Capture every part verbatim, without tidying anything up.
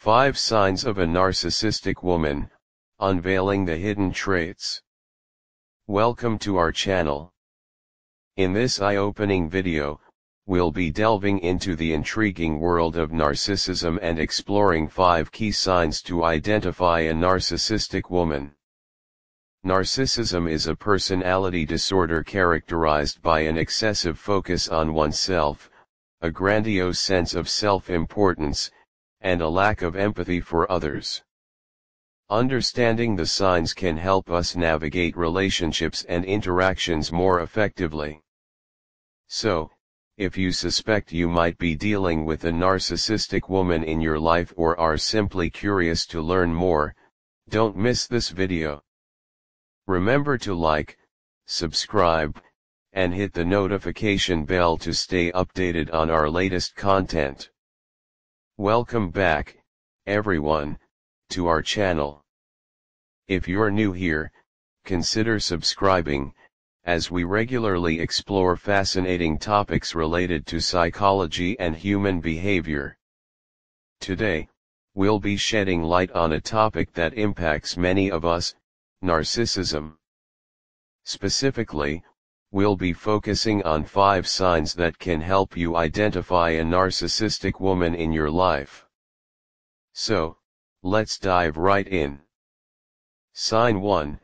Five Signs of a Narcissistic Woman, Unveiling the Hidden Traits. Welcome to our channel. In this eye-opening video, we'll be delving into the intriguing world of narcissism and exploring five key signs to identify a narcissistic woman. Narcissism is a personality disorder characterized by an excessive focus on oneself, a grandiose sense of self-importance, and a lack of empathy for others. Understanding the signs can help us navigate relationships and interactions more effectively. So, if you suspect you might be dealing with a narcissistic woman in your life or are simply curious to learn more, don't miss this video. Remember to like, subscribe, and hit the notification bell to stay updated on our latest content. Welcome back, everyone, to our channel. If you're new here, consider subscribing, as we regularly explore fascinating topics related to psychology and human behavior. Today, we'll be shedding light on a topic that impacts many of us, narcissism. Specifically, we'll be focusing on five signs that can help you identify a narcissistic woman in your life. So, let's dive right in. Sign one.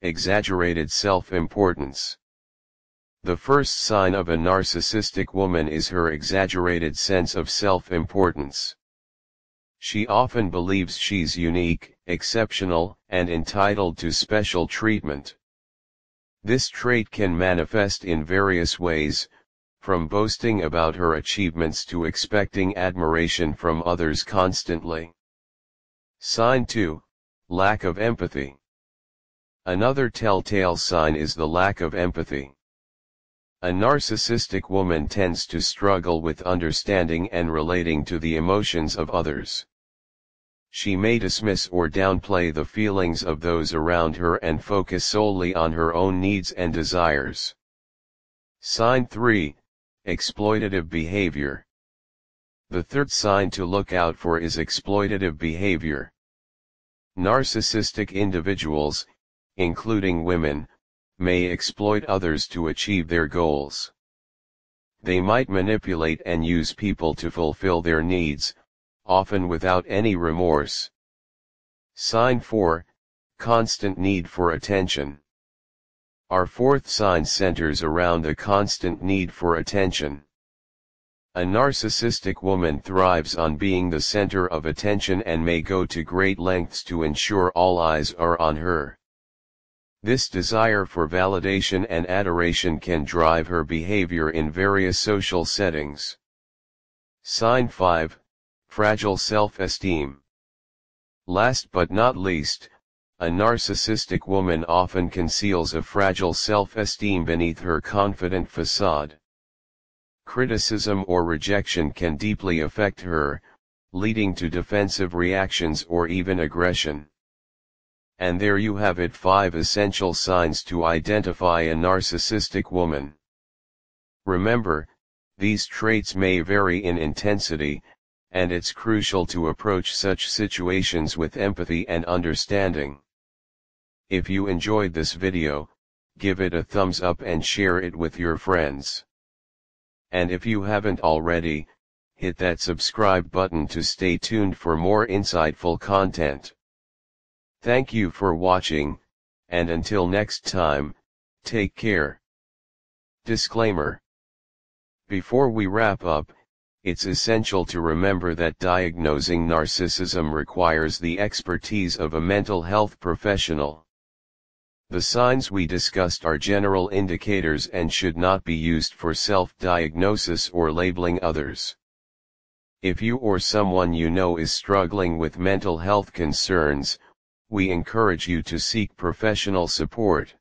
Exaggerated self-importance. The first sign of a narcissistic woman is her exaggerated sense of self-importance. She often believes she's unique, exceptional, and entitled to special treatment. This trait can manifest in various ways, from boasting about her achievements to expecting admiration from others constantly. Sign two. Lack of empathy. Another telltale sign is the lack of empathy. A narcissistic woman tends to struggle with understanding and relating to the emotions of others. She may dismiss or downplay the feelings of those around her and focus solely on her own needs and desires. Sign three. Exploitative behavior. The third sign to look out for is exploitative behavior. Narcissistic individuals, including women, may exploit others to achieve their goals. They might manipulate and use people to fulfill their needs, often without any remorse. Sign four. Constant need for attention. Our fourth sign centers around the constant need for attention. A narcissistic woman thrives on being the center of attention and may go to great lengths to ensure all eyes are on her. This desire for validation and adoration can drive her behavior in various social settings. Sign five. Fragile self-esteem. Last but not least, a narcissistic woman often conceals a fragile self-esteem beneath her confident facade. Criticism or rejection can deeply affect her, leading to defensive reactions or even aggression. And there you have it, five essential signs to identify a narcissistic woman. Remember, these traits may vary in intensity, and it's crucial to approach such situations with empathy and understanding. If you enjoyed this video, give it a thumbs up and share it with your friends. And if you haven't already, hit that subscribe button to stay tuned for more insightful content. Thank you for watching, and until next time, take care. Disclaimer. Before we wrap up, it's essential to remember that diagnosing narcissism requires the expertise of a mental health professional. The signs we discussed are general indicators and should not be used for self-diagnosis or labeling others. If you or someone you know is struggling with mental health concerns, we encourage you to seek professional support.